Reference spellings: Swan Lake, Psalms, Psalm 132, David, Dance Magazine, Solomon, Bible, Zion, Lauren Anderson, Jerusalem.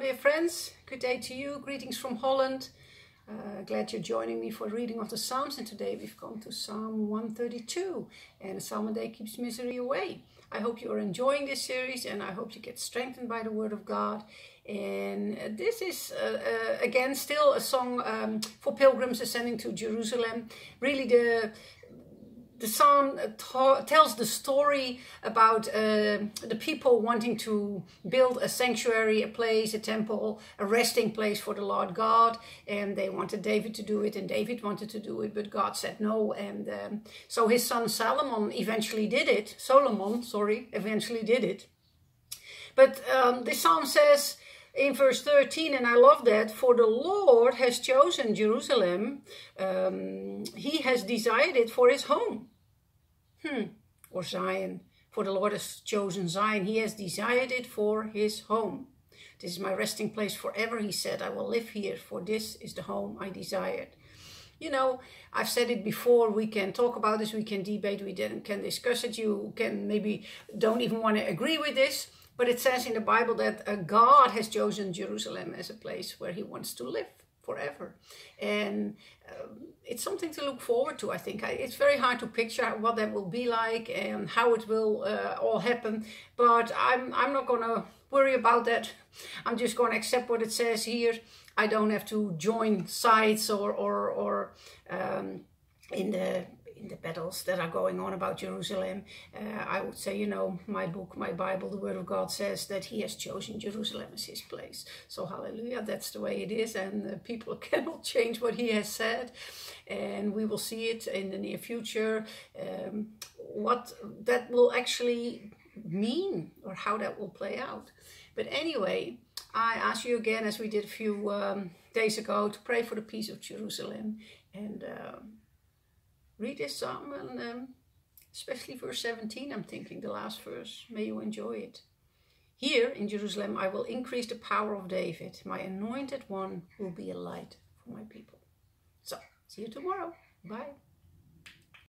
dear friends, good day to you, greetings from Holland. Glad you're joining me for a reading of the Psalms, and today we've come to Psalm 132, and a psalm a day keeps misery away. I hope you are enjoying this series, and I hope you get strengthened by the Word of God. And this is, again, still a song for pilgrims ascending to Jerusalem. Really, the psalm tells the story about the people wanting to build a sanctuary, a place, a temple, a resting place for the Lord God. And they wanted David to do it, and David wanted to do it, but God said no. And so his son Solomon eventually did it. But the psalm says in verse 13, and I love that, for the Lord has chosen Jerusalem, he has desired it for his home. Or Zion, for the Lord has chosen Zion, he has desired it for his home. This is my resting place forever, he said, I will live here, for this is the home I desired. You know, I've said it before, we can talk about this, we can debate, we can discuss it, you can maybe don't even want to agree with this. But it says in the Bible that God has chosen Jerusalem as a place where he wants to live forever. And it's something to look forward to, I think. It's very hard to picture what that will be like and how it will all happen. But I'm not going to worry about that. I'm just going to accept what it says here. I don't have to join sides or in the battles that are going on about Jerusalem. I would say, you know, my book, my Bible, the Word of God says that he has chosen Jerusalem as his place. So hallelujah, that's the way it is, and people cannot change what he has said. And we will see it in the near future, what that will actually mean or how that will play out. But anyway, I ask you again, as we did a few days ago, to pray for the peace of Jerusalem. And read this psalm, and especially verse 17, I'm thinking, the last verse. May you enjoy it. Here in Jerusalem I will increase the power of David. My anointed one will be a light for my people. So, see you tomorrow. Bye.